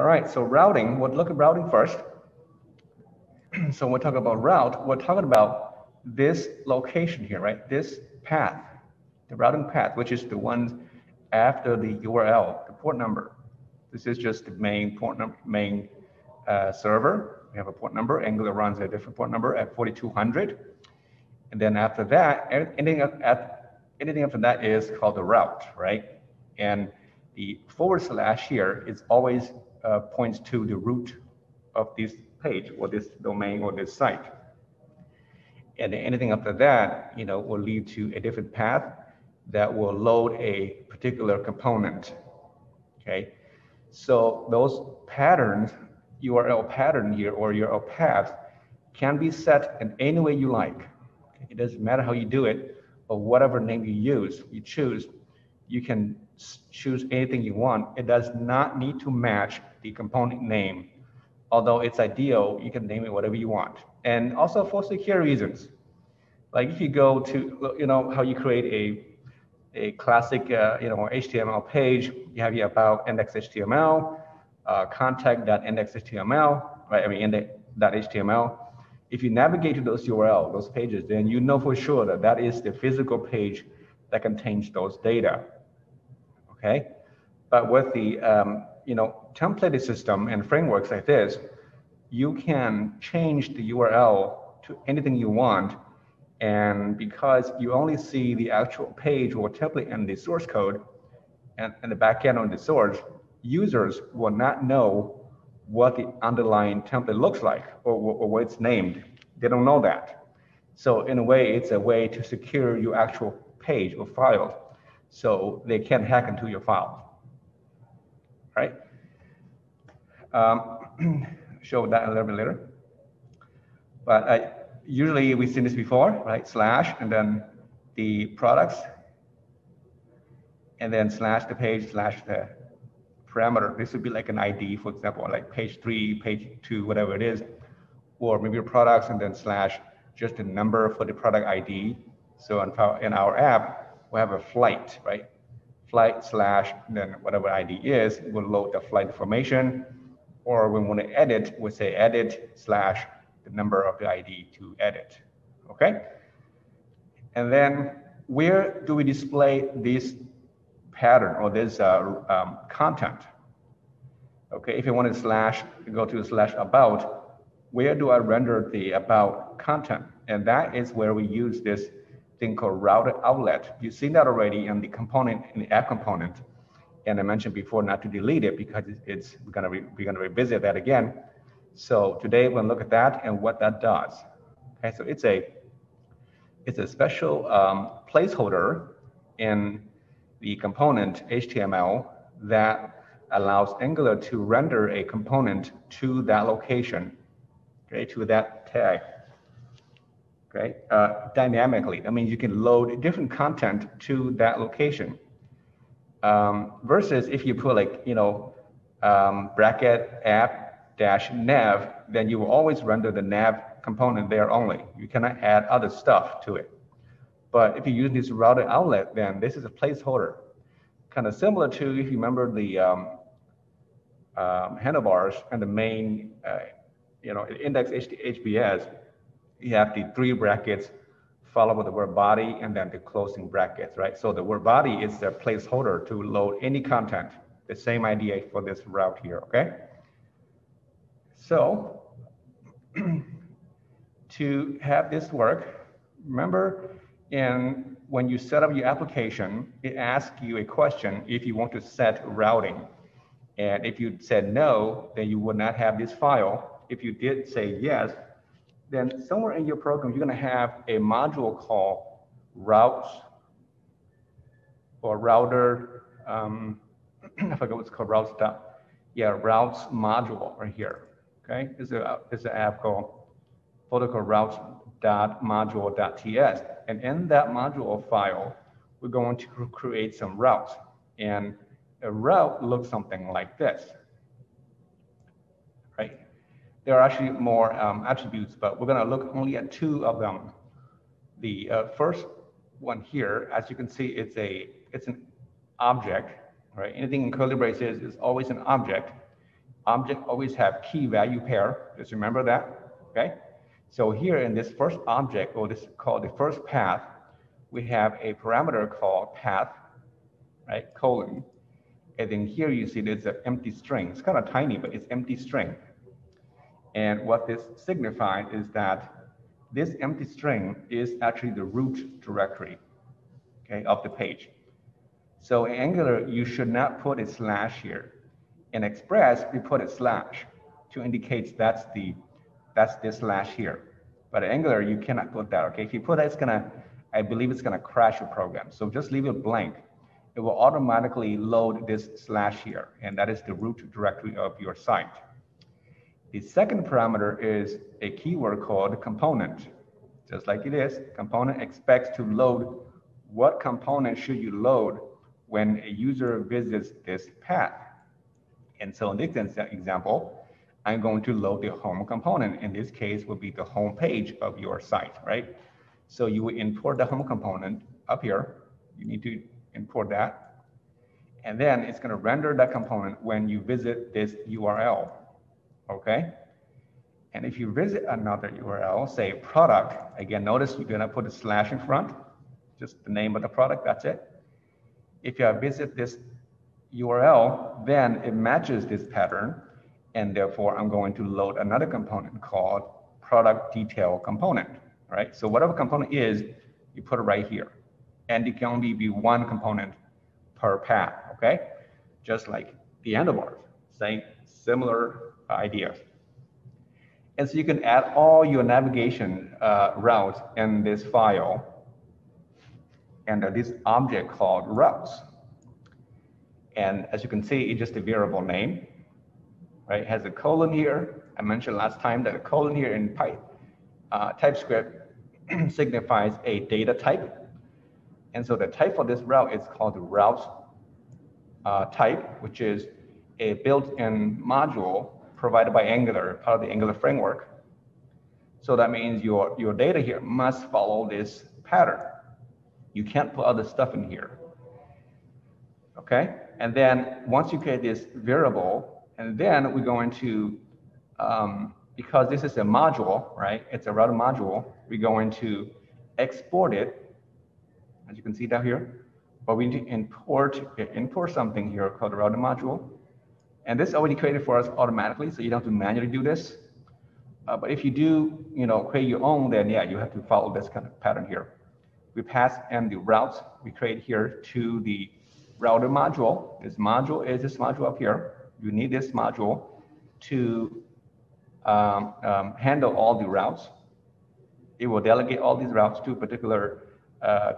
All right, so routing, we'll look at routing first. So we'll talk about route. We're talking about this location here, right? This path, the routing path, which is the one after the URL, the port number. This is just the main port number, main server. We have a port number. Angular runs a different port number at 4200. And then after that, anything after that is called the route, right? And the / here is always points to the root of this page or this domain or this site. And anything after that, you know, will lead to a different path that will load a particular component. Okay, so those patterns, URL pattern here or URL paths, can be set in any way you like. It doesn't matter how you do it or whatever name you use, you choose. You can choose anything you want. It does not need to match the component name. Although it's ideal, you can name it whatever you want. And also for security reasons, like if you go to, you know, how you create a classic, you know, HTML page, you have your about index.html, contact.index.html, right? I mean, index.html. If you navigate to those URL, those pages, then you know for sure that that is the physical page that contains those data. Okay, but with the you know, templated system and frameworks like this, you can change the URL to anything you want, and because you only see the actual page or template and the source code, and the backend on the source, users will not know what the underlying template looks like or what it's named. They don't know that. So in a way, it's a way to secure your actual page or file, so they can't hack into your file, right? Show that a little bit later. But usually we've seen this before, right? Slash and then the products, and then slash the page, slash the parameter. This would be like an ID, for example, like page 3, page 2, whatever it is, or maybe products and then slash just the number for the product ID. So in our app, we have a flight, right? Flight slash, and then whatever ID is, we'll load the flight information. Or we want to edit, we'll say edit slash the number of the ID to edit, okay? And then where do we display this pattern or this content? Okay, if you want to slash, go to slash about, where do I render the about content? And that is where we use this thing called routed outlet. You've seen that already in the component, in the app component, and I mentioned before not to delete it because it's we're gonna revisit that again. So today we'll look at that and what that does. Okay, so it's a special placeholder in the component HTML that allows Angular to render a component to that location, okay, to that tag. Okay, dynamically. I mean, you can load different content to that location. Versus if you put like, you know, bracket app-nav, then you will always render the nav component there only. You cannot add other stuff to it. But if you use this routed outlet, then this is a placeholder. Kind of similar to, if you remember, the handlebars and the main, you know, index HBS. You have the 3 brackets followed with the word body and then the closing brackets, right? So the word body is the placeholder to load any content. The same idea for this route here, okay? So to have this work, remember when you set up your application, it asks you a question if you want to set routing. And if you said no, then you would not have this file. If you did say yes, then somewhere in your program, you're going to have a module called routes or router. I forgot what's called routes. Yeah, routes module right here. Okay, this is an app called protocol routes.module.ts, and in that module file, we're going to create some routes, and a route looks something like this. There are actually more attributes, but we're going to look only at 2 of them. The first one here, as you can see, it's an object, right? Anything in curly braces is always an object. object always have key value pair. Just remember that, okay? So here in this first object, or this called the first path, we have a parameter called path, right, colon. And then here you see there's an empty string. It's kind of tiny, but it's empty string. And what this signifies is that this empty string is actually the root directory, okay, of the page. So in Angular, you should not put a slash here. In Express, we put a slash to indicate that's this slash here. But in Angular, you cannot put that, okay? If you put that, I believe it's gonna crash your program. So just leave it blank. It will automatically load this slash here, and that is the root directory of your site. The second parameter is a keyword called component. Just like it is, component expects to load. What component should you load when a user visits this path? And so in this example, I'm going to load the home component. In this case, will be the home page of your site, right? So you will import the home component up here. You need to import that. And then it's going to render that component when you visit this URL, okay? And if you visit another URL, say product, again, notice you're going to put a slash in front, just the name of the product, that's it. If you visit this URL, then it matches this pattern, and therefore I'm going to load another component called product detail component, right? So whatever component is, you put it right here, and it can only be one component per path, okay? Just like the handlebars, same similar idea. And so you can add all your navigation routes in this file, and this object called routes. And as you can see, it's just a variable name, right? It has a colon here. I mentioned last time that a colon here in TypeScript signifies a data type. And so the type for this route is called the routes type, which is a built-in module provided by Angular, part of the Angular framework. So that means your data here must follow this pattern. You can't put other stuff in here. Okay, and then once you create this variable, and then we're going to, because this is a module, right? It's a router module. We're going to export it, as you can see down here. But we need to import something here called the router module, and this is already created for us automatically, so you don't have to manually do this. But if you do, you know, create your own, then yeah, you have to follow this kind of pattern here. We pass in the routes we create here to the router module. This module is this module up here. You need this module to handle all the routes. It will delegate all these routes to a particular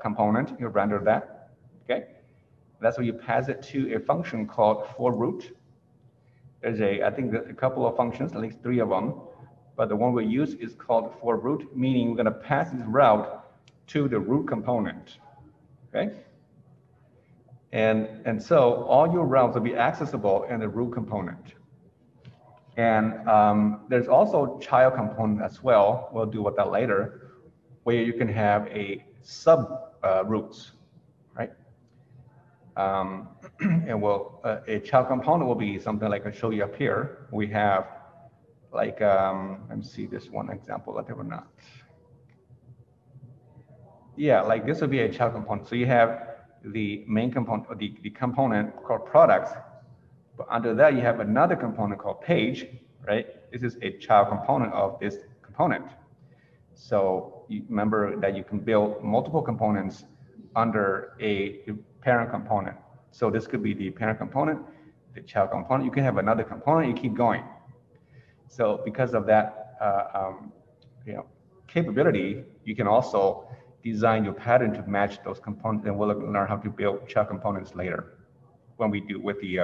component. You'll render that, okay? That's where you pass it to a function called forRoot. There's I think a couple of functions, at least 3 of them, but the one we use is called forRoot, meaning we're gonna pass this route to the root component, okay? And so all your routes will be accessible in the root component. And there's also child component as well. We'll deal with that later, where you can have a sub routes, right? And a child component will be something like I show you up here. We have like, let me see this one example that they were not. Yeah, like this would be a child component. So you have the main component, or the component called products, but under that you have another component called page, right? This is a child component of this component. So you remember that you can build multiple components under a parent component. So this could be the parent component, the child component. You can have another component, you keep going. So because of that you know, capability, you can also design your pattern to match those components, and we'll learn how to build child components later when we do with the,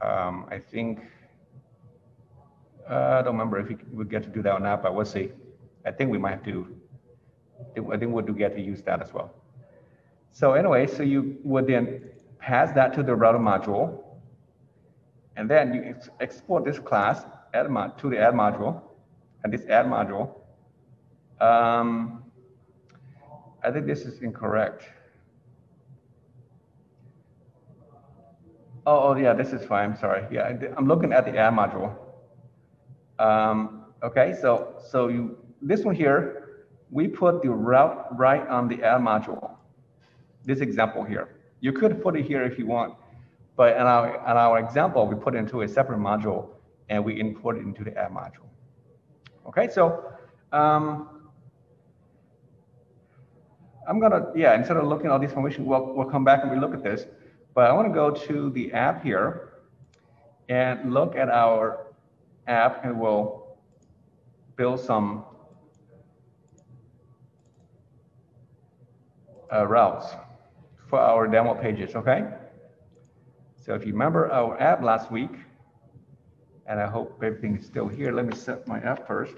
I think, I don't remember if we get to do that or not, but we'll see. I think we might have to, I think we'll get to use that as well. So anyway, so you would then pass that to the router module, and then you export this class add mod to the add module, and this add module, I think this is incorrect. Oh, yeah, this is fine. I'm sorry. Yeah, I'm looking at the add module. Okay, so you, this one here, we put the route right on the add module. This example here, you could put it here if you want, but in our example, we put it into a separate module and we import it into the add module. Okay, so I'm gonna, yeah, instead of looking at all this information, we'll come back and we look at this. But I want to go to the app here and look at our app, and we'll build some routes for our demo pages, okay? So if you remember our app last week, and I hope everything is still here, let me set my app first.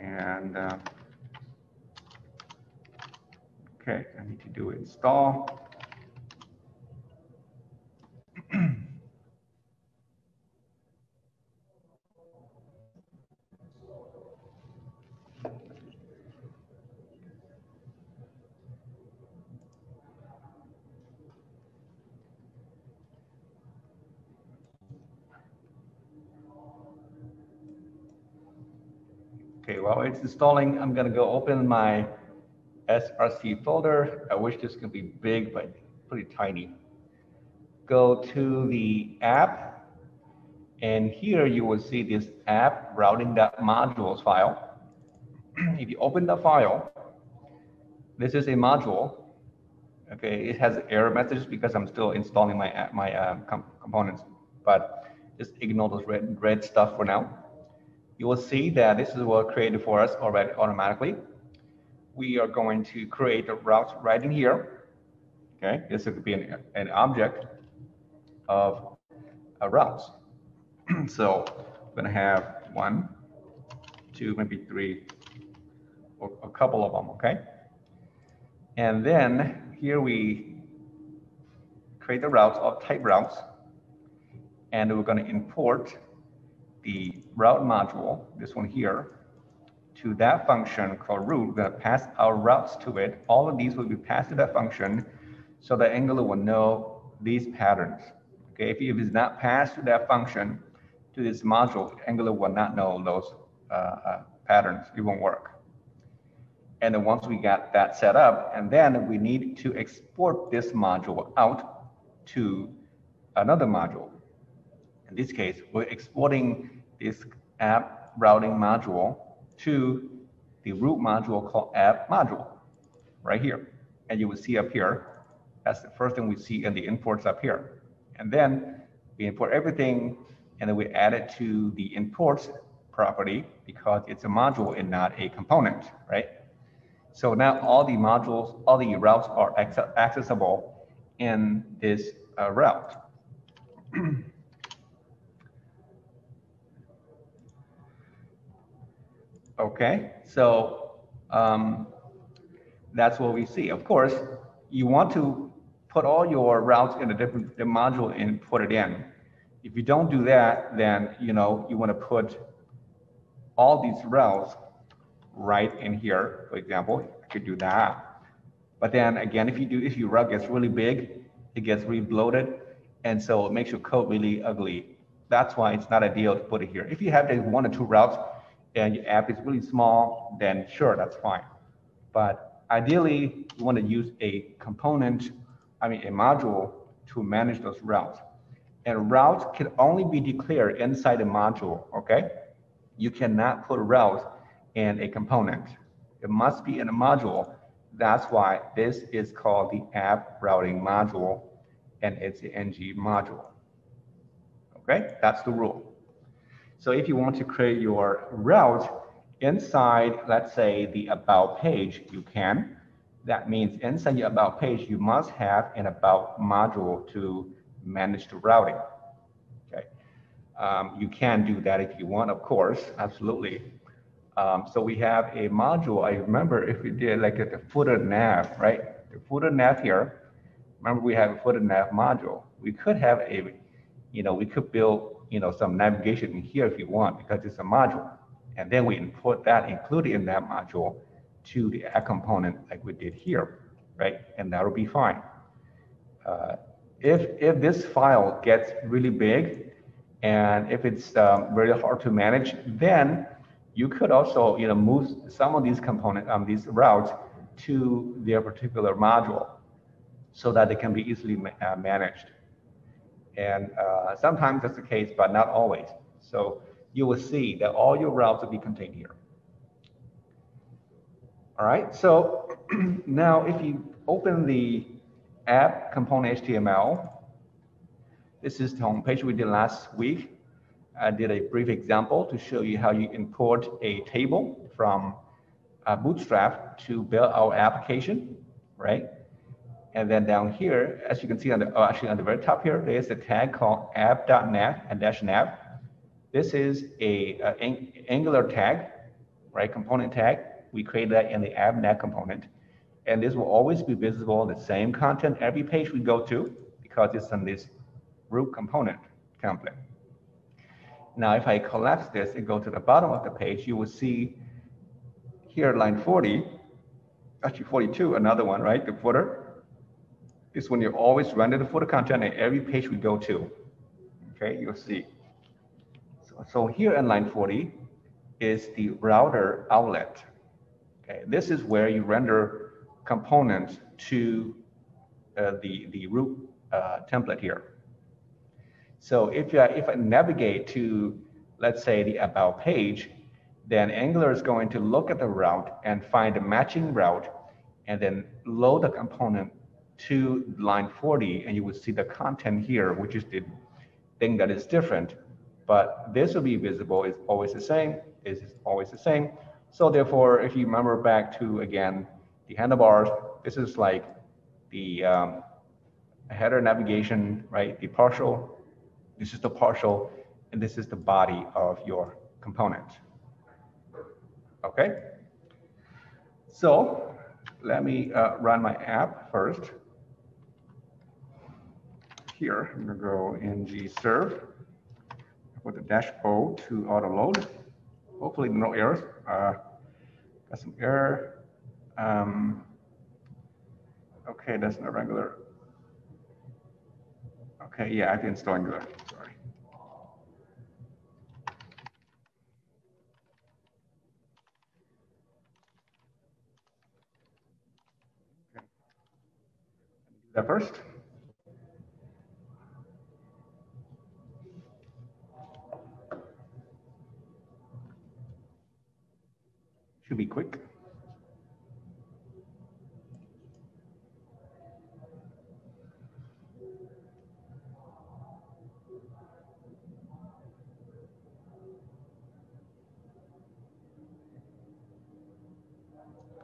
And okay, I need to do install. Okay, while it's installing, I'm going to go open my SRC folder. I wish this could be big, but pretty tiny. Go to the app, and here you will see this app routing.modules file. If you open the file, this is a module. Okay, it has error messages because I'm still installing my components, but just ignore those red stuff for now. You will see that this is what created for us already automatically. We are going to create a route right in here. Okay, this could be an object of a routes. So I'm gonna have 1, 2, maybe 3, or a couple of them, okay? And then here we create the routes of type routes, and we're gonna import the route module, this one here, to that function called root. We're gonna pass our routes to it. All of these will be passed to that function so that Angular will know these patterns. Okay, if it's not passed to that function, to this module, Angular will not know those patterns. It won't work. And then once we got that set up, and then we need to export this module out to another module. In this case, we're exporting this app routing module to the root module called app module right here. And you will see up here, that's the first thing we see in the imports up here. And then we import everything, and then we add it to the imports property because it's a module and not a component, right? So now all the modules, all the routes are accessible in this route. Okay, so that's what we see. Of course, you want to put all your routes in a different module and put it in. If you don't do that, then you know you want to put all these routes right in here. For example, I could do that. But then again, if your route gets really big, it gets really bloated, and so it makes your code really ugly. That's why it's not ideal to put it here. If you have just 1 or 2 routes, and your app is really small, then sure, that's fine. But ideally, you want to use a component, a module to manage those routes. And routes can only be declared inside a module, okay? You cannot put routes in a component. It must be in a module. That's why this is called the app routing module, and it's the ng module, okay? That's the rule. So if you want to create your route inside, let's say, the about page, you can. That means inside your about page, you must have an about module to manage the routing. Okay, you can do that if you want, of course, absolutely. So we have a module. I remember if we did like the footer nav, right? The footer nav here. Remember we have a footer nav module. We could have a, we could build some navigation in here if you want, because it's a module. And then we import that included in that module to the app component like we did here, right? And that'll be fine. If this file gets really big and if it's really hard to manage, then you could also move some of these components, these routes to their particular module so that they can be easily managed. And sometimes that's the case, but not always. So you will see that all your routes will be contained here. All right, so now if you open the app component.html, this is the homepage we did last week. I did a brief example to show you how you import a table from Bootstrap to build our application, right? And then down here, as you can see on the, actually on the very top here, there is a tag called app.nav and -nav. This is an Angular tag, right? Component tag. We create that in the app.nav component. And this will always be visible, the same content every page we go to, because it's on this root component template. Now, if I collapse this and go to the bottom of the page, you will see here line 40, actually 42, another one, right? The footer. This one you always render the footer content at every page we go to. Okay, you'll see. So here in line 40 is the router outlet. Okay, this is where you render components to the root template here. So if I navigate to, let's say, the about page, then Angular is going to look at the route and find a matching route and then load the component to line 40, and you will see the content here, which is the thing that is different. But this will be visible, it's always the same, it's always the same. So therefore, if you remember back to, again, the handlebars, this is like the header navigation, right? The partial, this is the partial, and this is the body of your component. Okay, so let me run my app first. Here, I'm gonna go ng serve with the -O to auto load. Hopefully no errors. Got some error. Okay, that's not regular. Okay, yeah, I can install Angular. Sorry. Okay. Do that first. Should be quick.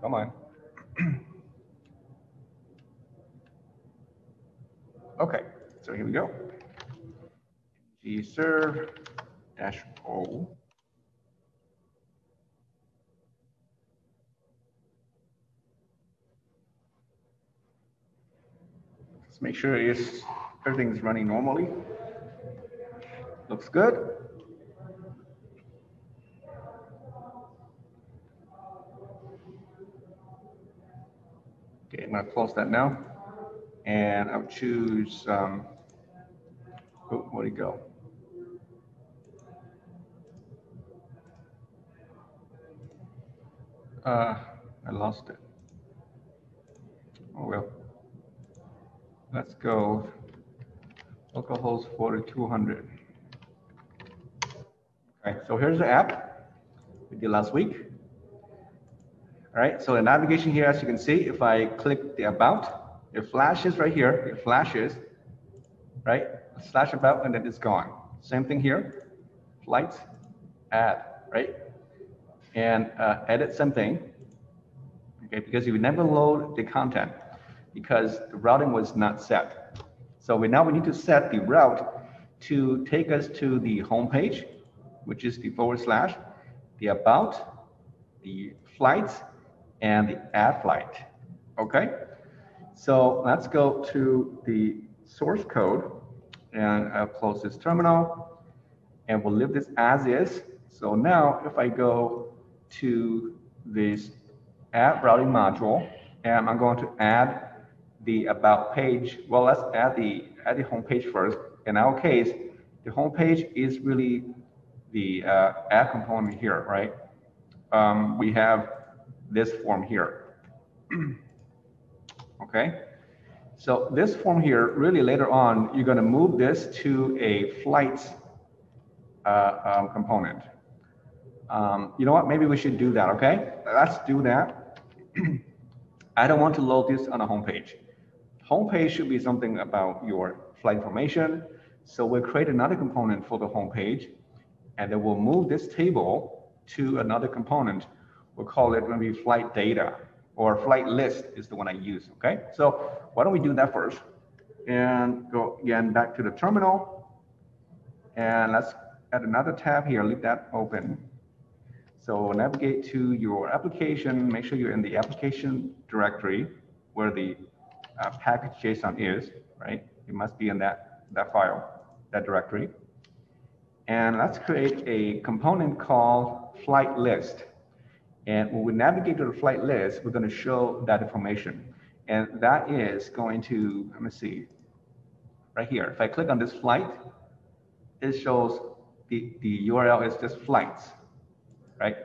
Come on. Okay, so here we go. G serve -O. Let's make sure everything's running normally. Looks good. Okay, I'm going to close that now, and I'll choose, where'd it go? I lost it. Oh well. Let's go localhost 4200. Okay, so here's the app we did last week. All right, so the navigation here, as you can see, if I click the about, it flashes right here, it flashes, right? Slash about, and then it's gone. Same thing here, flights, add, right? And edit something, okay? Because you would never load the content because the routing was not set. So now we need to set the route to take us to the home page, which is the /, the about, the flights, and the add flight. Okay, so let's go to the source code, and I'll close this terminal, and we'll leave this as is. So now if I go to this add routing module, and I'm going to add the about page. Well, let's add the home page first. In our case, the home page is really the add component here, right? We have this form here. Okay. So this form here, really later on, you're going to move this to a flight component. You know what? Maybe we should do that. Okay, let's do that. I don't want to load this on a home page. Home page should be something about your flight information. So we'll create another component for the home page, and then we'll move this table to another component. We'll call it going to be flight data, or flight list is the one I use. Okay, so why don't we do that first and go again back to the terminal, and let's add another tab here, leave that open. So navigate to your application, make sure you're in the application directory where the package.json is, right? It must be in that file, that directory. And let's create a component called flight list. And when we navigate to the flight list, we're going to show that information. And that is going to, let me see, right here. If I click on this flight, it shows the URL is just flights, right?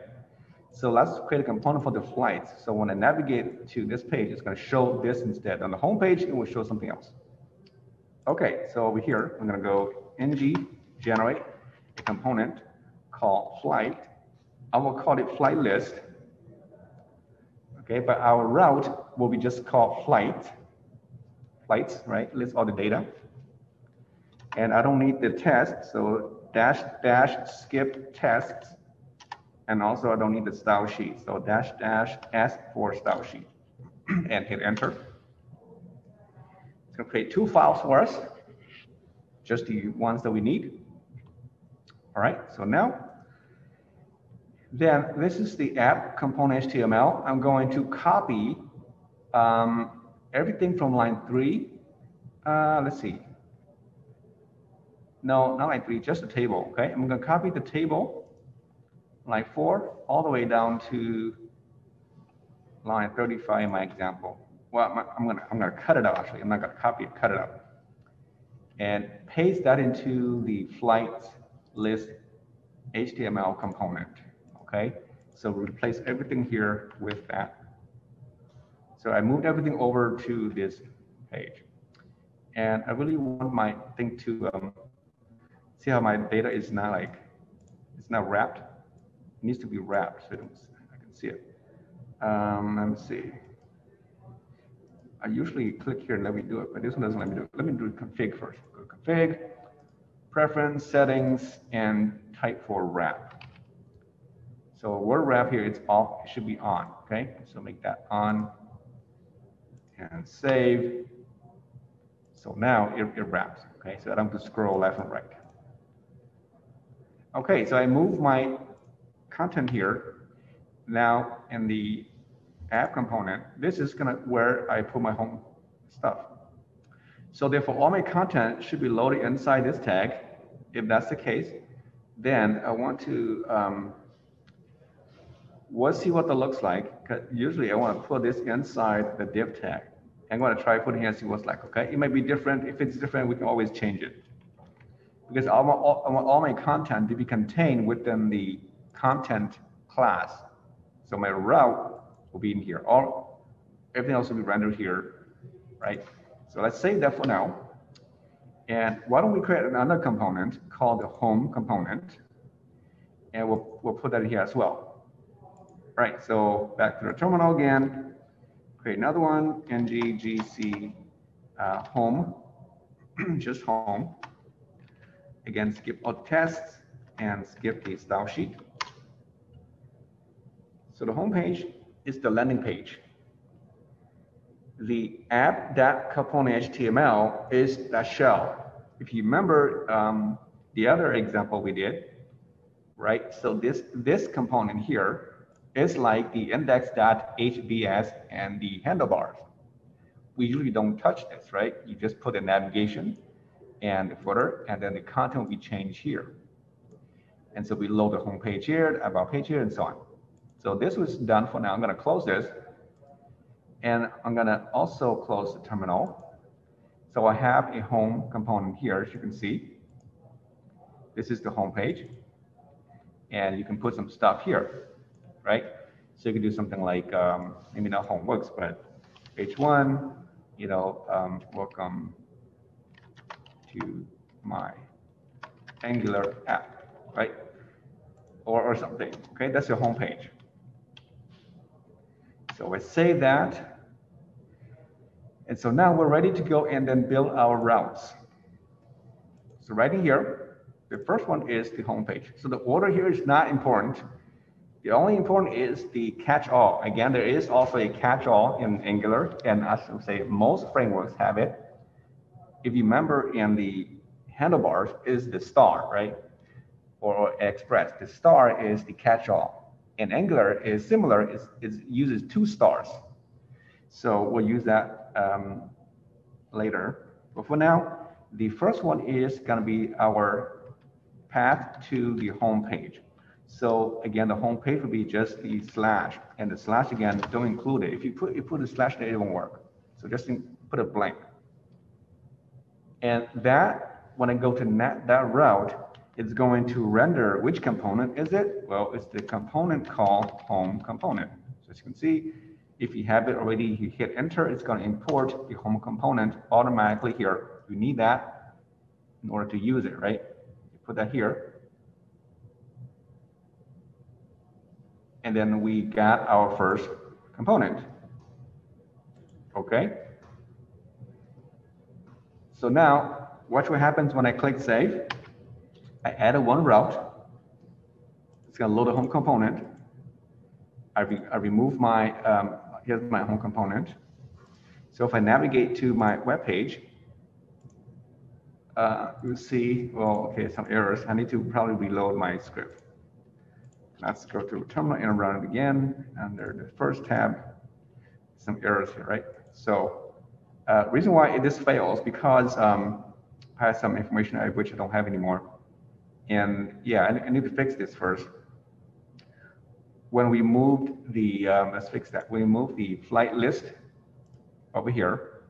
So let's create a component for the flights. So when I navigate to this page, it's going to show this instead. On the home page, it will show something else. Okay, so over here, I'm going to go ng generate a component called flight. I will call it flight list. Okay, but our route will be just called flights, right? List all the data. And I don't need the test, so -- skip tests. And also I don't need the style sheet, so -- ask for style sheet and hit enter. It's going to create two files for us, just the ones that we need. All right, so now then this is the app component HTML. I'm going to copy everything from line 3. Let's see. No, not line 3, just the table. Okay, I'm going to copy the table, line 4, all the way down to line 35 in my example. Well, I'm going to cut it out actually. I'm not going to copy it, cut it out. And paste that into the flight list HTML component. Okay, so replace everything here with that. So I moved everything over to this page, and I really want my thing to see how my data is not like it's not wrapped. It needs to be wrapped so I can see it. Let me see. I usually click here and let me do it, but this one doesn't let me do it. Let me do config first. Go to config, preference, settings, and type for wrap. So word wrap here, it's off, it should be on, okay? So make that on and save. So now it wraps, okay? So I don't have to scroll left and right. Okay, so I move my content here. Now in the app component, this is gonna where I put my home stuff. So therefore all my content should be loaded inside this tag. If that's the case, then I want to, we'll see what that looks like, because usually I want to put this inside the div tag. I'm going to try putting here and see what's like, okay? It might be different. If it's different, we can always change it. Because I want all my content to be contained within the content class. So my route will be in here. Everything else will be rendered here, right? So let's save that for now. And why don't we create another component called the home component. And we'll put that in here as well. Right, so back to the terminal again, create another one, nggc home, just home. Again, skip all tests and skip the style sheet. So the home page is the landing page. The app.component.html is the shell. If you remember the other example we did, right? So this component here, it's like the index.hbs and the handlebars. We usually don't touch this, right? You just put the navigation and the footer, and then the content will be changed here. And so we load the home page here, about page here, and so on. So this was done for now. I'm going to close this. And I'm going to also close the terminal. So I have a home component here, as you can see. This is the home page. And you can put some stuff here, right? So you can do something like, maybe not home works, but page one, you know, welcome to my Angular app, right? Or something, okay? That's your home page. So I save that. And so now we're ready to go and then build our routes. So right in here, the first one is the home page. So the order here is not important. The only important is the catch-all. Again, there is also a catch-all in Angular, and I should say most frameworks have it. If you remember in the handlebars is the star, right? Or Express, the star is the catch-all. And Angular is similar, it uses two stars. So we'll use that later. But for now, the first one is gonna be our path to the home page. So again, the home page will be just the slash, and the slash again, don't include it. If you put a slash there, it won't work. So just put a blank. And that, when I go to that route, it's going to render which component is it? Well, it's the component called home component. So as you can see, if you have it already, you hit enter, it's going to import the home component automatically here. You need that in order to use it, right? You put that here. And then we got our first component. Okay. So now watch what happens when I click save. I added one route. It's going to load a home component. I remove my, here's my home component. So if I navigate to my web page, you'll see, well, okay, some errors. I need to probably reload my script. Let's go to the terminal and run it again. Under the first tab, some errors here, right? So reason why this fails because I have some information which I don't have anymore. And yeah, I need to fix this first. When we moved the, let's fix that. We moved the flight list over here,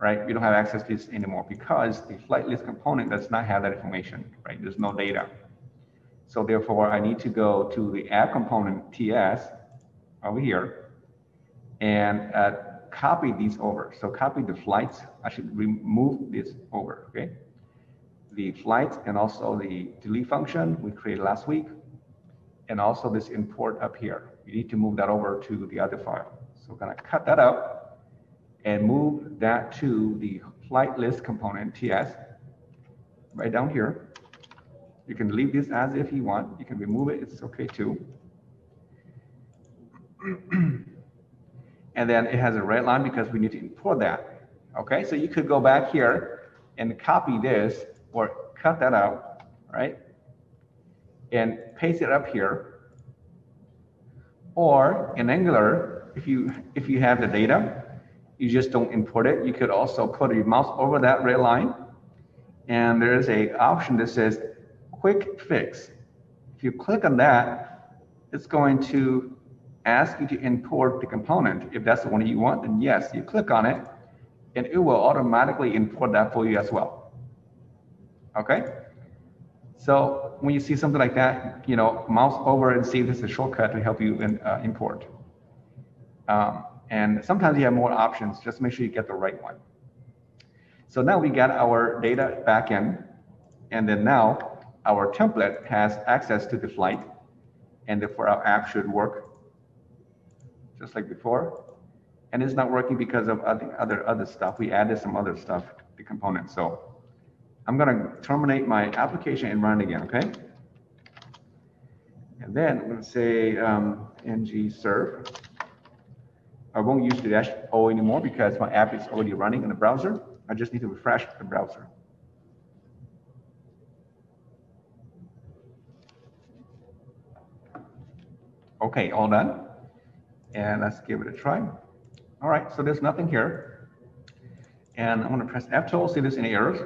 right? We don't have access to this anymore because the flight list component does not have that information, right? There's no data. So therefore, I need to go to the app component TS over here and copy these over. So copy the flights. I should remove this over, okay? The flights and also the delete function we created last week, and also this import up here. You need to move that over to the other file. So we're going to cut that out and move that to the flight list component TS right down here. You can leave this as if you want. You can remove it. It's okay too. And then it has a red line because we need to import that. Okay, so you could go back here and copy this or cut that out, right? And paste it up here. Or in Angular, if you have the data, you just don't import it. You could also put your mouse over that red line, and there is an option that says quick fix. If you click on that, it's going to ask you to import the component. If that's the one you want, then yes, you click on it and it will automatically import that for you as well. Okay. So when you see something like that, you know, mouse over and see if there's a shortcut to help you in, import. And sometimes you have more options, just make sure you get the right one. So now we got our data back in, and then now our template has access to the flight, and therefore our app should work just like before. And it's not working because of other stuff. We added some other stuff to the component. So I'm going to terminate my application and run it again, okay? And then I'm going to say ng serve. I won't use the -o anymore because my app is already running in the browser. I just need to refresh the browser. Okay, all done. And let's give it a try. All right, so there's nothing here. And I'm going to press F12, see there's any errors.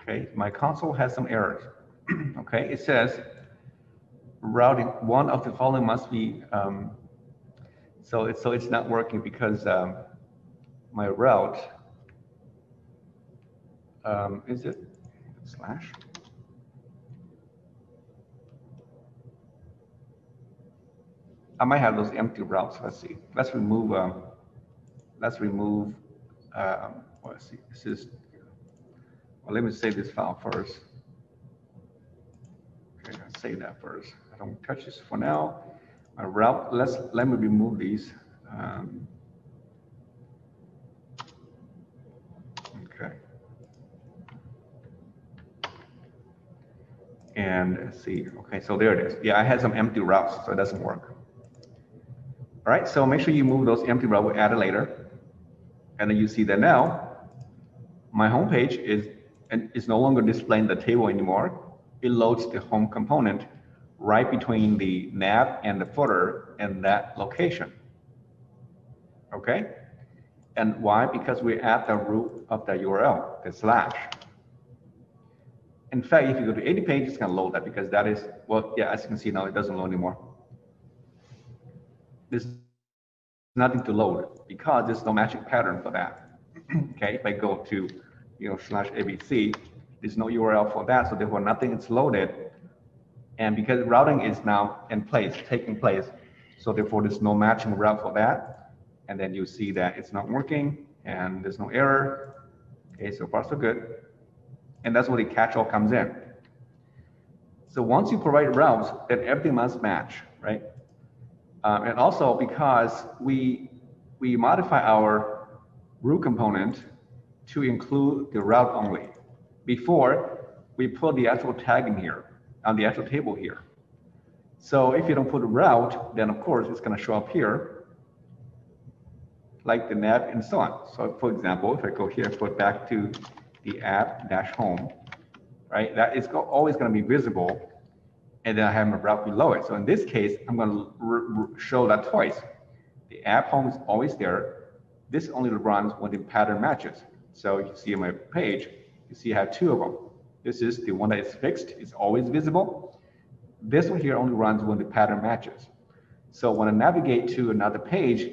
Okay, my console has some errors. Okay, it says routing one of the following must be So it's not working because my route is it slash? I might have those empty routes. Let's see. Let's remove. Let's see. This is. Well, let me save this file first. Okay, I'll save that first. I don't touch this for now. My route. Let me remove these. Okay. And let's see. Okay, so there it is. Yeah, I had some empty routes, so it doesn't work. All right, so make sure you move those empty routes. We'll add it later, and then you see that now my home page is no longer displaying the table anymore. It loads the home component right between the nav and the footer and that location. Okay, and why? Because we add the root of the URL, the slash. In fact, if you go to any page, it's gonna load that because that is well, yeah. As you can see now, it doesn't load anymore. There's nothing to load because there's no matching pattern for that. Okay, if I go to slash ABC, there's no URL for that, so therefore nothing is loaded. And because routing is now in place, taking place, so therefore there's no matching route for that. And then you see that it's not working and there's no error. Okay, so far so good. And that's where the catch-all comes in. So once you provide routes, then everything must match, right? And also because we modify our root component to include the route only. Before, we put the actual tag in here, on the actual table here. So if you don't put a route, then of course it's going to show up here, like the nav and so on. So for example, if I go here, put back to the app-home, right? That is always going to be visible. And then I have my route below it. So in this case, I'm going to show that twice. The app home is always there. This only runs when the pattern matches. So you see on my page, you see I have two of them. This is the one that is fixed. It's always visible. This one here only runs when the pattern matches. So when I navigate to another page,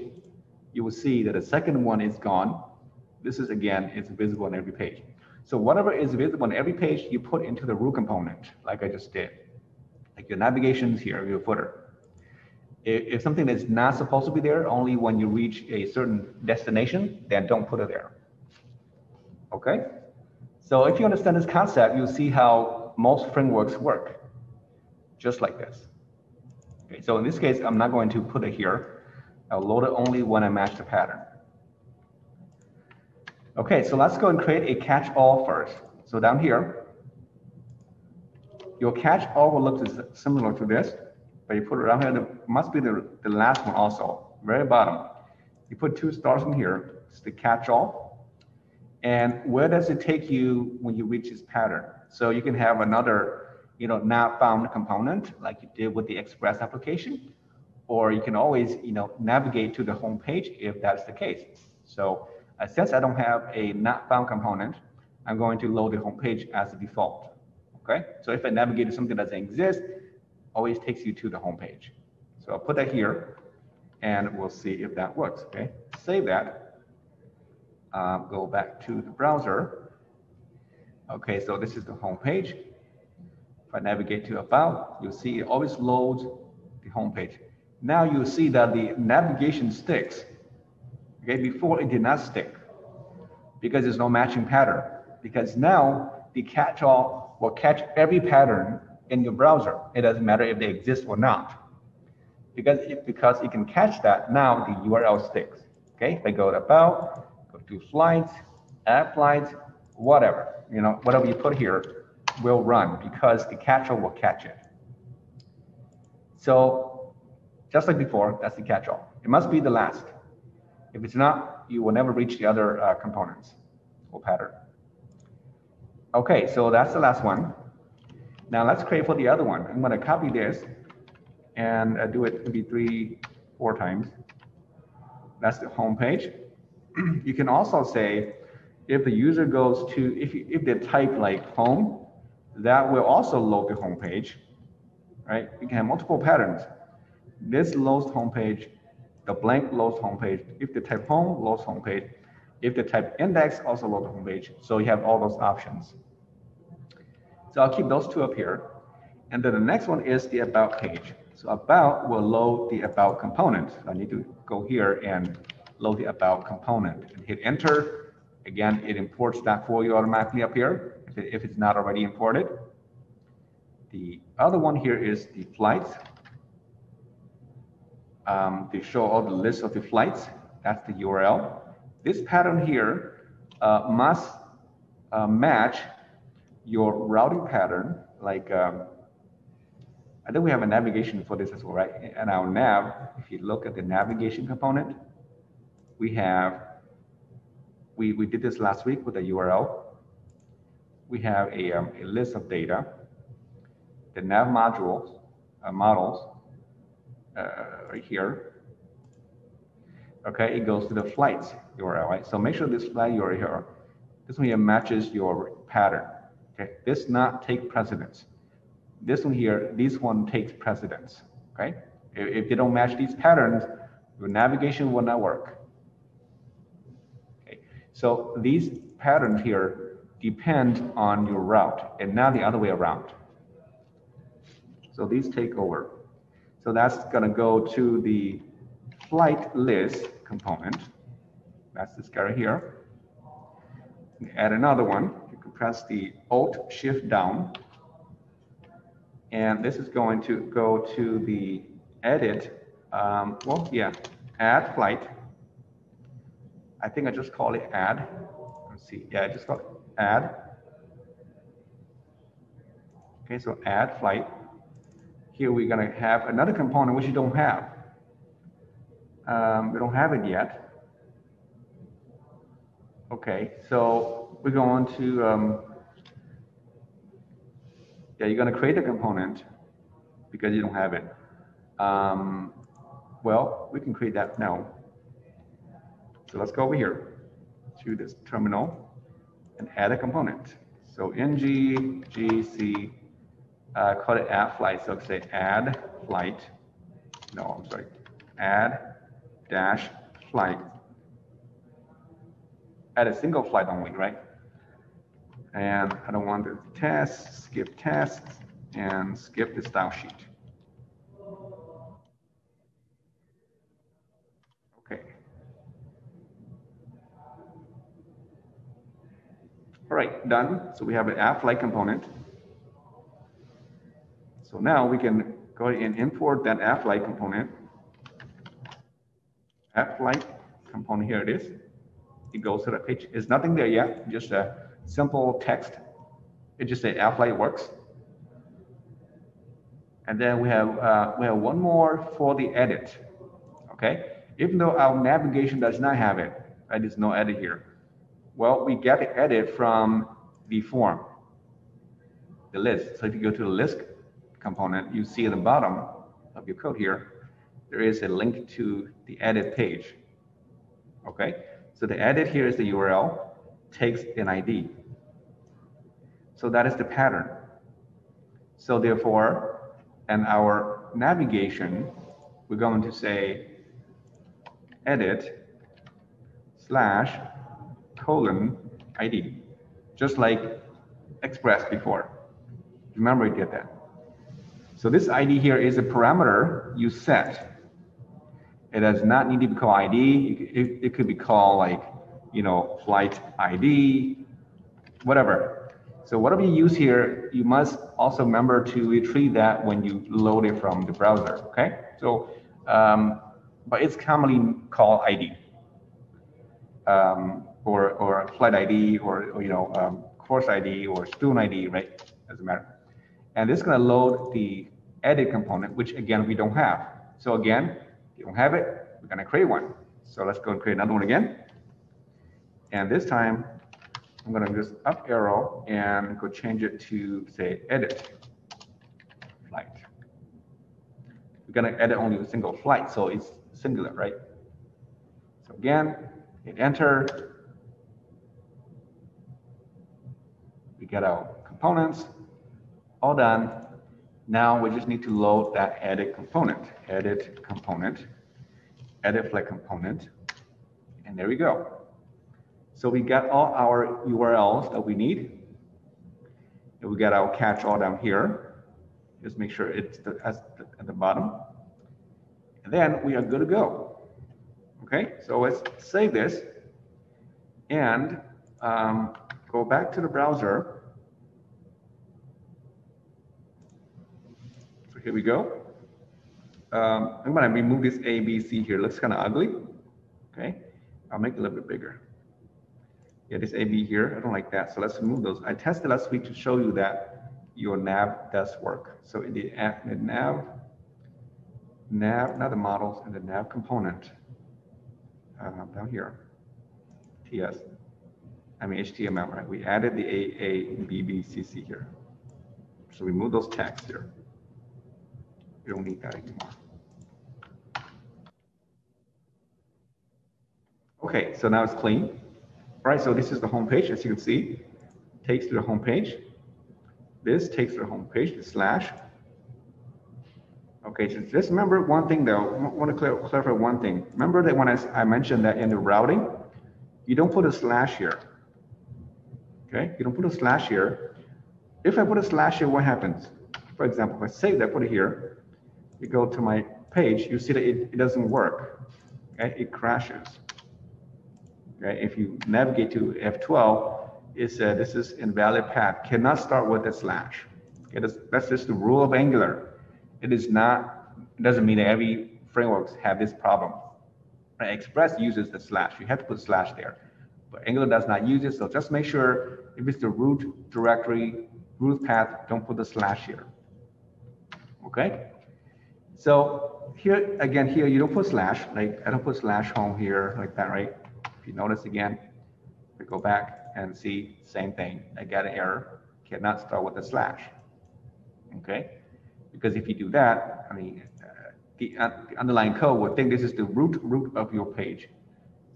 you will see that the second one is gone. This is, again, it's visible on every page. So whatever is visible on every page, you put into the root component, like I just did. Like your navigations here, your footer. If something that's not supposed to be there, only when you reach a certain destination, then don't put it there. Okay? So if you understand this concept, you'll see how most frameworks work, just like this. Okay, so in this case, I'm not going to put it here. I'll load it only when I match the pattern. Okay, so let's go and create a catch-all first. So down here, your catch-all will look similar to this, but you put it around here. There must be the last one also, very bottom. You put two stars in here. It's the catch-all. And where does it take you when you reach this pattern? So you can have another, not found component like you did with the Express application, or you can always, navigate to the home page if that's the case. So since I don't have a not found component, I'm going to load the home page as the default. Okay, so if I navigate to something that doesn't exist, always takes you to the home page. So I'll put that here and we'll see if that works. Okay, save that. Go back to the browser. Okay, so this is the home page. If I navigate to About, you'll see it always loads the home page. Now you'll see that the navigation sticks. Okay, before it did not stick because there's no matching pattern. Because now the catch-all will catch every pattern in your browser. It doesn't matter if they exist or not, because it can catch that. Now the URL sticks. Okay, if I go to About, go to Slides, Add Slides, whatever, whatever you put here will run because the catch-all will catch it. So just like before, that's the catch-all. It must be the last. If it's not, you will never reach the other components or pattern. Okay, so that's the last one. Now let's create for the other one. I'm going to copy this and do it maybe 3-4 times. That's the home page. You can also say if the user goes to, if they type like home, that will also load the home page, right? You can have multiple patterns. This loads home page. the blank loads homepage. If they type home, loads homepage. If they type index, also load the homepage. So you have all those options. So I'll keep those two up here. And then the next one is the about page. So about will load the about component. So I need to go here and load the about component and hit enter. Again, it imports that for you automatically up here if it's not already imported. The other one here is the flights. They show all the list of the flights. That's the URL. This pattern here must match your routing pattern. Like I think we have a navigation for this as well, right? And our nav, if you look at the navigation component, we did this last week with a URL. We have a list of data, the nav modules, models. Right here. Okay, it goes to the flights URL, right? So make sure this flight URL here, this one here matches your pattern. Okay, this not take precedence. This one here, this one takes precedence. Okay, if you don't match these patterns, your navigation will not work. Okay, so these patterns here depend on your route, and not the other way around. So these take over. So that's going to go to the flight list component. That's this guy right here. Add another one. You can press the Alt Shift down. And this is going to go to the edit. Add flight. I think I just call it add. Let's see. Yeah, I just call it add. Okay, so add flight. Here we're going to have another component which you don't have. We don't have it yet. Okay, so we're going to, you're going to create a component because you don't have it. We can create that now. So let's go over here to this terminal and add a component. So ng-gc. Call it add flight. So say add flight. No, I'm sorry. Add dash flight. Add a single flight only, right? And I don't want the test, skip tests, and skip the style sheet. Okay. All right, done. So we have an add flight component. So now we can go ahead and import that add flight component. Add flight component, here it is. It goes to the page. There's nothing there yet, just a simple text. It just says add flight works. And then we have one more for the edit. Okay, even though our navigation does not have it, right? There's no edit here. Well, we get the edit from the form, the list. So if you go to the list component, you see at the bottom of your code here, there is a link to the edit page. Okay, so the edit here is the URL, takes an ID. So that is the pattern. So therefore, in our navigation, we're going to say edit /:ID, just like Express before. Remember, you did that. So this ID here is a parameter you set. It does not need to be called ID. It could be called flight ID, whatever. So whatever you use here, you must also remember to retrieve that when you load it from the browser. Okay. So, but it's commonly called ID, or flight ID, or course ID, or student ID, right? Doesn't matter. And it's going to load the edit component, which again, we don't have. So again, if you don't have it, we're going to create one. So let's go and create another one again. And this time, I'm going to just up arrow and go change it to say edit flight. We're going to edit only a single flight, so it's singular, right? So again, hit enter. We get our components. All done. Now we just need to load that edit component. Edit component. add a flag component, and there we go. So we got all our URLs that we need. And we got our catch all down here. Just make sure it's at the bottom. And then we are good to go. Okay, so let's save this and go back to the browser. So here we go. I'm gonna remove this A, B, C here. It looks kind of ugly. Okay, I'll make it a little bit bigger. Yeah, this AB here, I don't like that. So let's remove those. I tested last week to show you that your nav does work. So in the nav, not the models, and the nav component down here, HTML, right? We added the A, B, C here. So we move those tags here. We don't need that anymore. Okay, so now it's clean. All right, so this is the home page, as you can see, takes to the home page. This takes to the home page, the slash. Okay, so just remember one thing though, I want to clarify one thing. Remember that when I mentioned that in the routing, you don't put a slash here. Okay, you don't put a slash here. If I put a slash here, what happens? For example, if I save that, put it here, you go to my page, you see that it doesn't work. Okay, it crashes. Okay, if you navigate to F12, it said this is invalid path, cannot start with a slash. Okay, that's just the rule of Angular. It doesn't mean that every frameworks have this problem. Express uses the slash. You have to put slash there, but Angular does not use it. So just make sure if it's the root directory, root path, don't put the slash here. Okay. So here again, here you don't put slash. Like I don't put slash home here like that, right? If you notice again, we go back and see same thing. I got an error, cannot start with a slash. Okay, because if you do that, I mean, the underlying code would think this is the root of your page,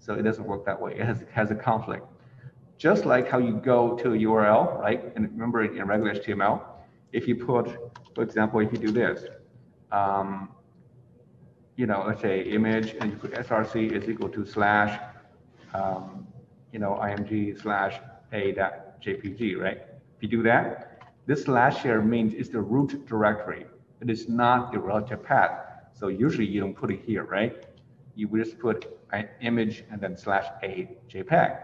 so it doesn't work that way. It has a conflict. Just like how you go to a URL, right? And remember, in regular HTML, if you put, for example, if you do this, you know, let's say image, and you put src is equal to slash. You know, img/a.jpg, right? If you do that, this slash here means it's the root directory. It is not the relative path. So usually you don't put it here, right? You would just put an image and then /a.jpg.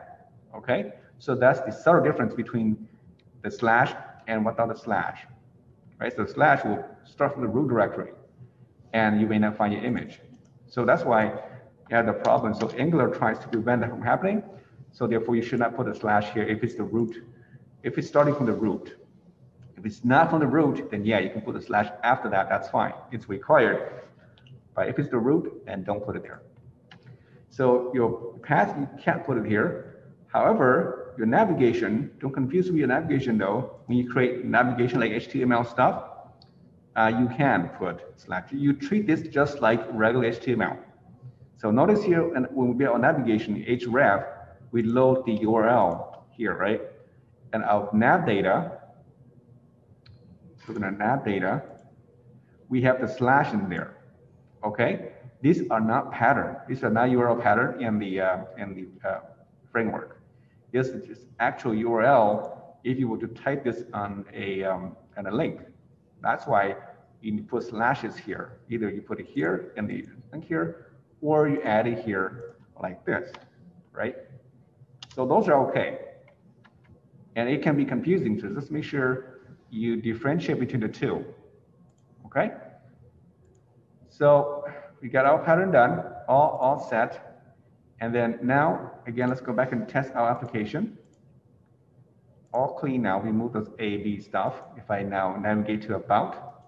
Okay, so that's the subtle difference between the slash and without the slash, right? So slash will start from the root directory, and you may not find your image. So that's why. Yeah, the problem. So Angular tries to prevent that from happening. So therefore, you should not put a slash here if it's the root, if it's starting from the root. If it's not from the root, then yeah, you can put a slash after that. That's fine. It's required. But if it's the root, then don't put it there. So your path, you can't put it here. However, your navigation, don't confuse with your navigation though. When you create navigation like HTML stuff, you can put slash. You treat this just like regular HTML. So notice here, and when we are on navigation, href, we load the URL here, right? And our nav data, looking at nav data, we have the slash in there. Okay, these are not pattern. These are not URL pattern in the framework. This is actual URL. If you were to type this on a link, that's why you need to put slashes here. Either you put it here and the link here, or you add it here like this, right? So those are okay. And it can be confusing, so just make sure you differentiate between the two, okay? So we got our pattern done, all set. And then now, again, let's go back and test our application. All clean now, we move those A, B stuff. If I now navigate to about,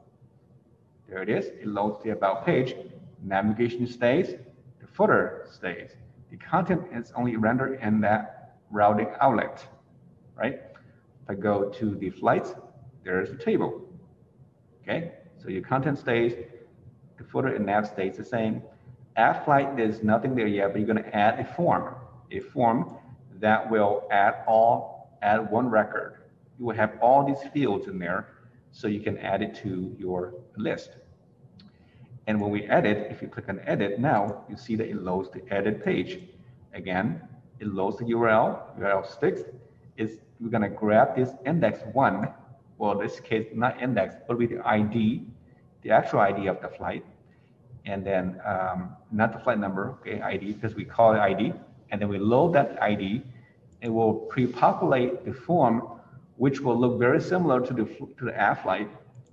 there it is, it loads the about page. Navigation stays, the footer stays, the content is only rendered in that routing outlet, right? If I go to the flights, there's a table, okay? So your content stays, the footer and nav stays the same. At flight, there's nothing there yet, but you're gonna add a form that will add one record. You will have all these fields in there, so you can add it to your list. And when we edit, if you click on edit now, you see that it loads the edit page. Again, it loads the URL, URL sticks. We're going to grab this index one, well, in this case, not index, but with the ID, the actual ID of the flight. And then not the flight number, okay, ID, because we call it ID. And then we load that ID. It will pre-populate the form, which will look very similar to the app flight.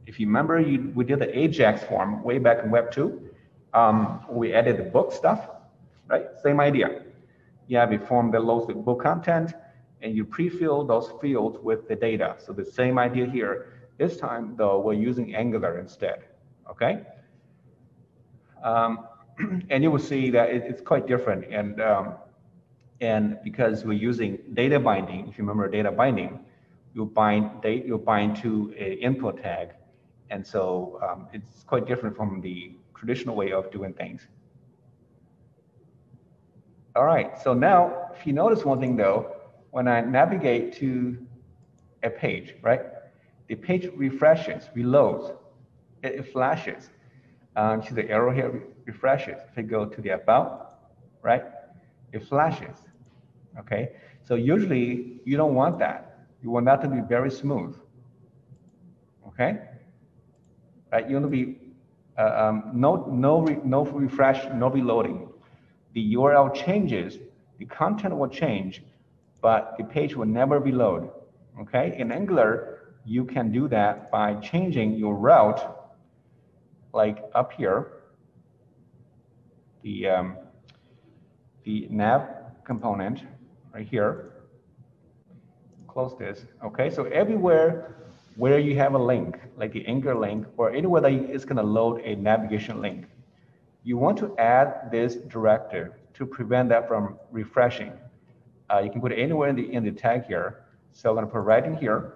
If you remember, we did the AJAX form way back in Web 2. We added the book stuff, right? Same idea. You have a form that loads the book content, and you pre-fill those fields with the data. So the same idea here. This time, though, we're using Angular instead, okay? And you will see that it's quite different. And because we're using data binding, if you remember data binding, you bind to an input tag. And so it's quite different from the traditional way of doing things. All right, so now if you notice one thing though, when I navigate to a page, right? The page refreshes, reloads, it flashes. See the arrow here, refreshes. If I go to the about, right? It flashes, okay? So usually you don't want that. You want that to be very smooth, okay? Right, you want to be, no refresh, no reloading. The URL changes, the content will change, but the page will never reload, okay? In Angular, you can do that by changing your route, like up here, the nav component right here. Close this. Okay, so everywhere where you have a link, like the Angular link, or anywhere that it's going to load a navigation link, you want to add this directive to prevent that from refreshing. You can put it anywhere in the tag here. So I'm going to put right in here.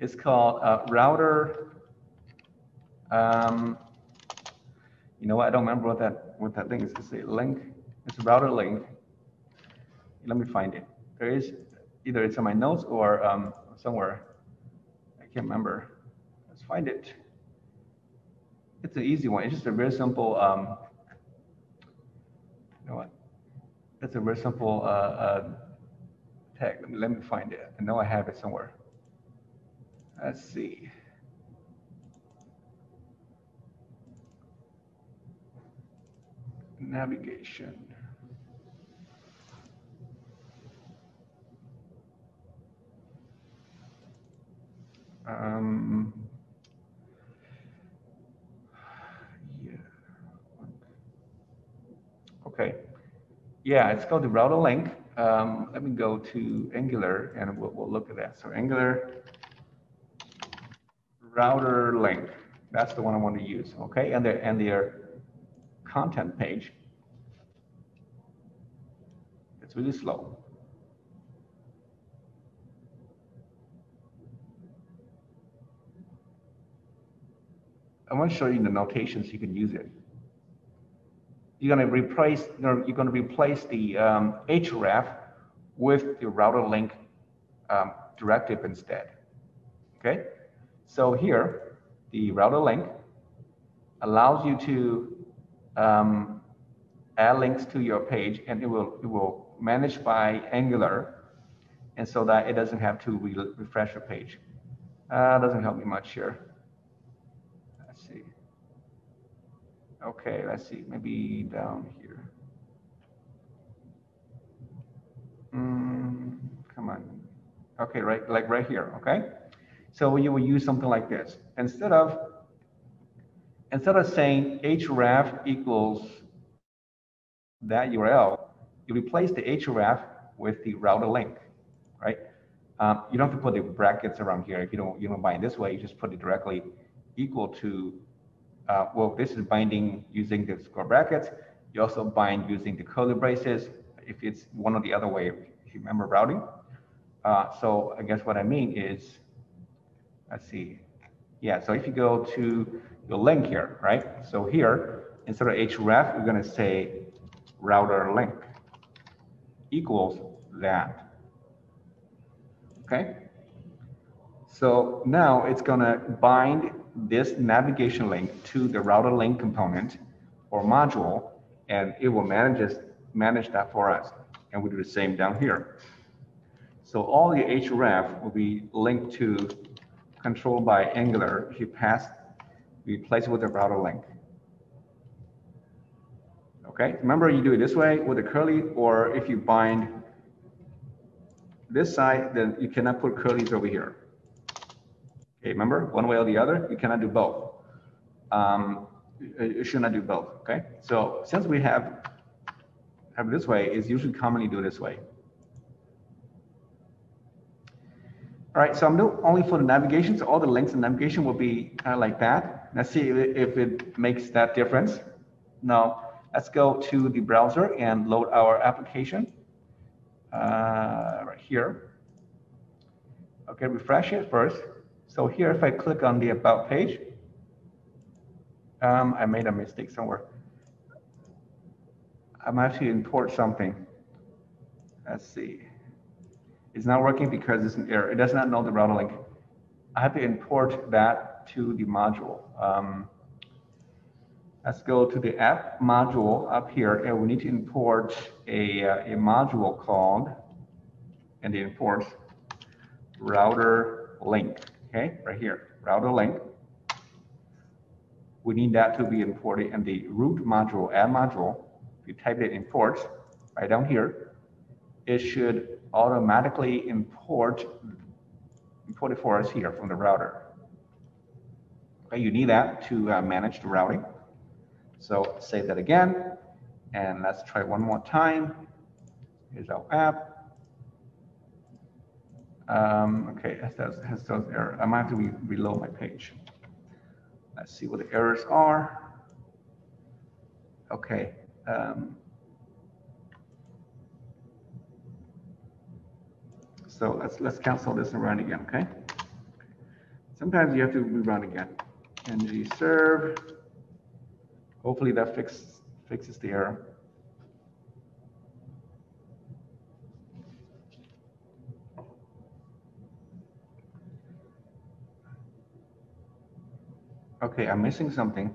It's called router. You know what? I don't remember what that thing is. It's a link. It's a router link. Let me find it. There is either it's in my notes or somewhere. I can't remember. Let's find it. It's an easy one. It's just a very simple. You know what? It's a very simple tag. Let me find it. I know I have it somewhere. Let's see. Navigation. Yeah. Okay. Yeah, it's called the router link. Let me go to Angular and we'll look at that. So Angular router link. That's the one I want to use. Okay, and their content page. It's really slow. I want to show you the notations you can use it. You're going to replace the href with the router link directive instead. Okay, so here the router link allows you to add links to your page, and it will manage by Angular, and so that it doesn't have to refresh your page. Doesn't help me much here. Let's see. Okay, let's see. Maybe down here. Come on. Okay, right, like right here. Okay, so you will use something like this instead of saying href equals that URL, you replace the href with the router link, right? You don't have to put the brackets around here. If you don't bind this way, you just put it directly equal to. Well, this is binding using the square brackets. You also bind using the curly braces if it's one or the other way. If you remember routing. So I guess what I mean is, let's see. Yeah. So if you go to the link here, right? So here, instead of href, we're going to say router link equals that. Okay. So now it's going to bind this navigation link to the router link component or module, and it will manage that for us. And we do the same down here. So all your href will be linked to controlled by Angular. If you replace it with a router link. Okay, remember you do it this way with a curly, or if you bind this side, then you cannot put curlies over here. Okay, remember, one way or the other, you cannot do both. You should not do both. Okay, so since we have this way, it's usually commonly do this way. All right, so I'm doing only for the navigation, so all the links and navigation will be kind of like that. Let's see if it makes that difference. Now, let's go to the browser and load our application right here. Okay, refresh it first. So here, if I click on the About page, I made a mistake somewhere. I'm actually import something. Let's see. It's not working because it's an error. It does not know the router link. I have to import that to the module. Let's go to the app module up here, and we need to import a module called, and it imports router link. Okay, right here, router link. We need that to be imported in the root module, app module. If you type it import right down here, it should automatically import it for us here from the router. Okay, you need that to manage the routing. So save that again, and let's try one more time. Here's our app. Okay, has those errors. I might have to reload my page. Let's see what the errors are. Okay. So let's cancel this and run again. Okay. Sometimes you have to rerun again. NG serve. Hopefully that fixes the error. Okay, I'm missing something.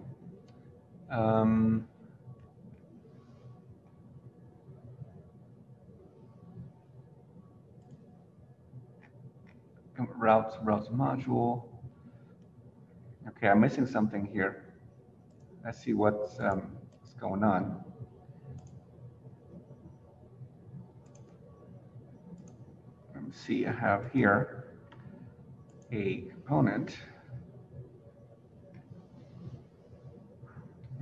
Routes module. Okay, I'm missing something here. Let's see what's going on. Let me see, I have here a component.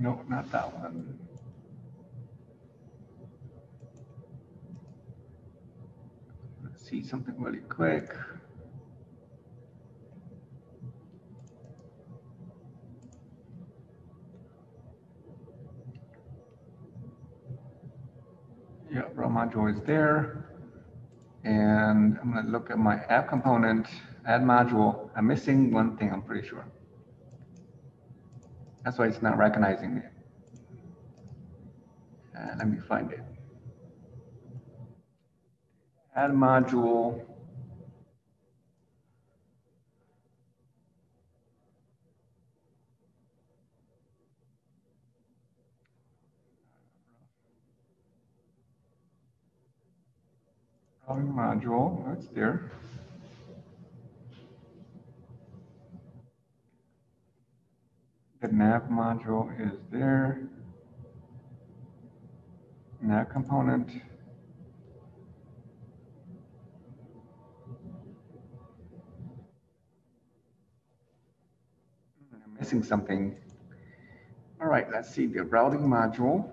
No, not that one. Let's see something really quick. Yeah, raw module is there. And I'm going to look at my app component, add module. I'm missing one thing, I'm pretty sure. That's why it's not recognizing me. Let me find it. Add module. Module, that's there. The nav module is there. Nav component. I'm missing something. All right, let's see the routing module.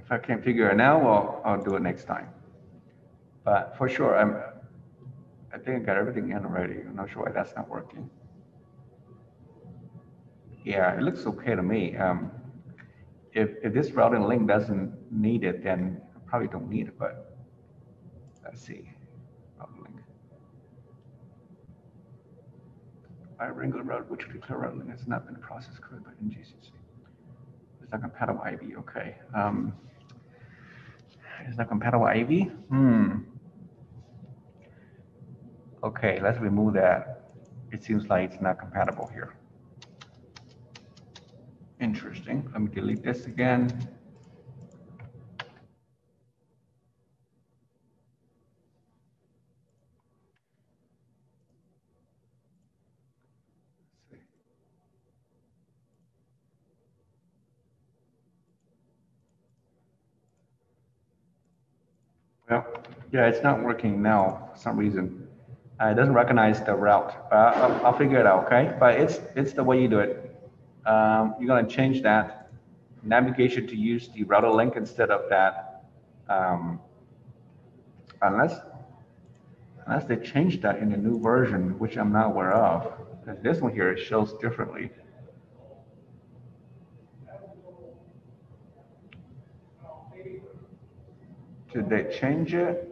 If I can't figure it now, well, I'll do it next time. But for sure, I think I got everything in already. I'm not sure why that's not working. Yeah, it looks okay to me. If this routing link doesn't need it, then I probably don't need it, but let's see. Routing link. Angular route, which declare routing link has not been processed correctly in GCC. It's not compatible IV, okay. It's not compatible IV? Okay, let's remove that. It seems like it's not compatible here. Interesting. Let me delete this again. Well, yeah, it's not working now for some reason. It doesn't recognize the route, but I'll figure it out, okay? But it's the way you do it. You're gonna change that navigation to use the router link instead of that, unless they change that in the new version, which I'm not aware of. This one here, it shows differently. Did they change it?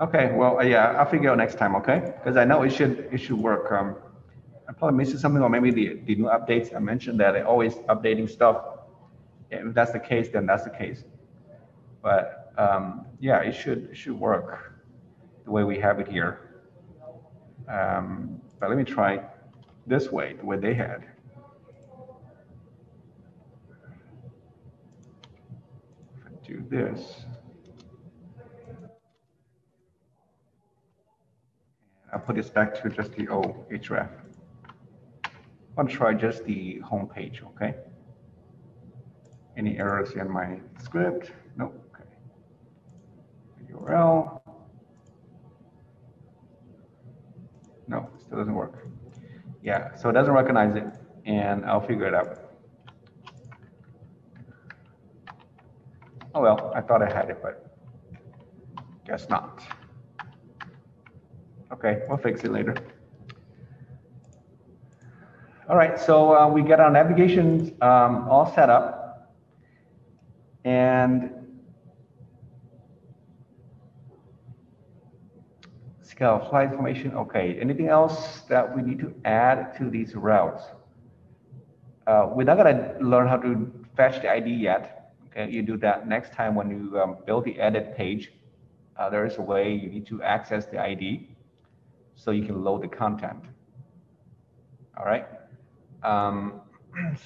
Okay, well, yeah, I'll figure out next time, okay? Because I know it should work. I'm probably missing something, or maybe the new updates I mentioned that they're always updating stuff. If that's the case, then that's the case. But yeah, it should work the way we have it here. But let me try this way, the way they had. If I do this, I'll put this back to just the old href. I'll try just the home page, okay? Any errors in my script? Nope, okay. URL. No, still doesn't work. Yeah, so it doesn't recognize it, and I'll figure it out. Oh well, I thought I had it, but guess not. Okay, we'll fix it later. All right, so we get our navigation all set up, and scale flight information. Okay, anything else that we need to add to these routes? We're not gonna learn how to fetch the ID yet. Okay, you do that next time when you build the edit page. There is a way you need to access the ID so you can load the content. All right.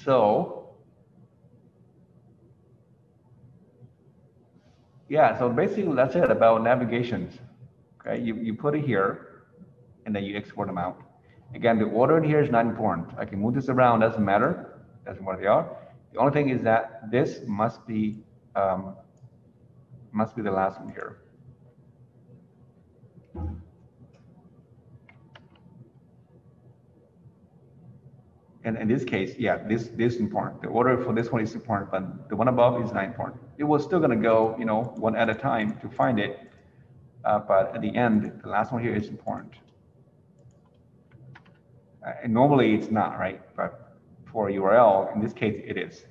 So yeah, so basically that's it about navigations. Okay, you put it here and then you export them out. Again, the order in here is not important. I can move this around, doesn't matter. Doesn't matter what they are. The only thing is that this must be the last one here. And in this case, yeah, this is important. The order for this one is important, but the one above is not important. It was still going to go, you know, one at a time to find it. But at the end, the last one here is important. And normally it's not, right? But for URL, in this case, it is.